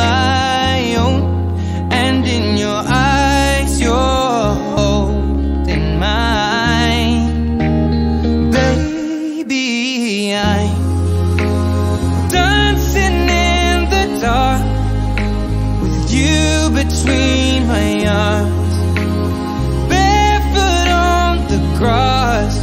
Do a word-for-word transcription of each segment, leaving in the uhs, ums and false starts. I own, and in your eyes you're holding mine. Baby, I'm dancing in the dark, you between my arms, barefoot on the grass.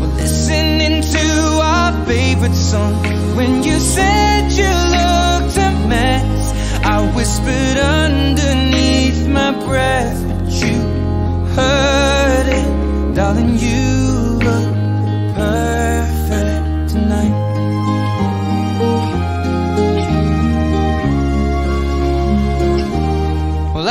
We're listening to our favorite song. When you said you looked a mess, I whispered underneath my breath, but you heard it. Darling, you look perfect tonight. I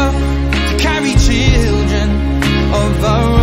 to carry children of our own.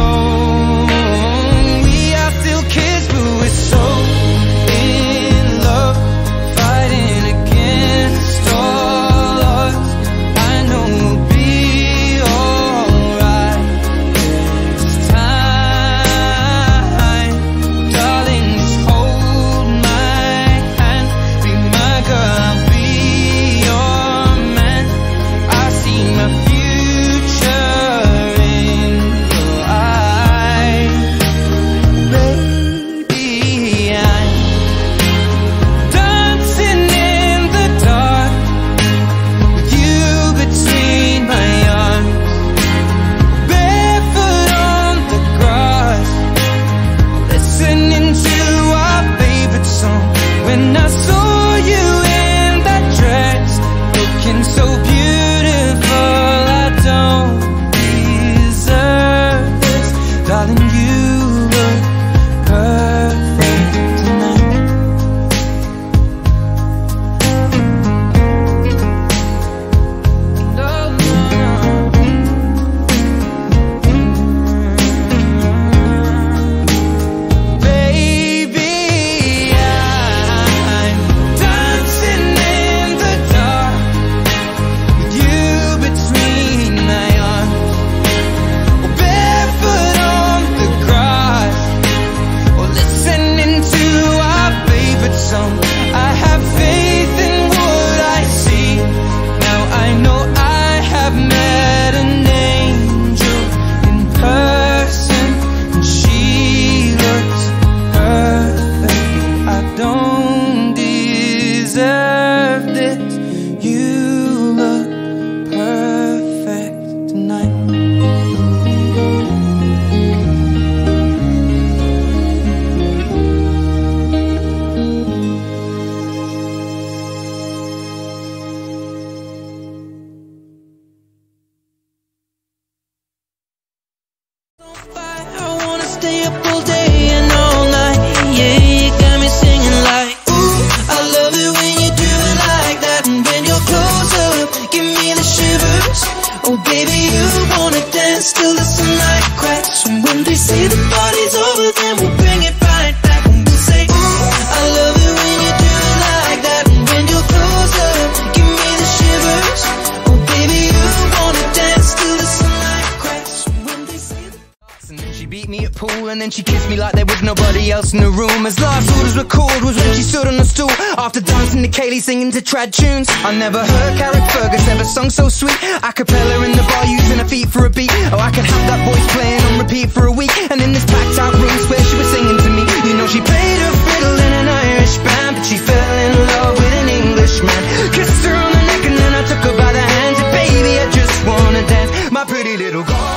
After dancing listen to Kaylee singing to trad tunes. I never heard Carragh Fergus ever sung so sweet. A cappella in the bar using her feet for a beat. Oh, I could have that voice playing on repeat for a week. And in this packed out room where she was singing to me. You know she played a fiddle in an Irish band, but she fell in love with an Englishman. Kissed her on the neck and then I took her by the hand. Said, baby, I just wanna dance, my pretty little girl.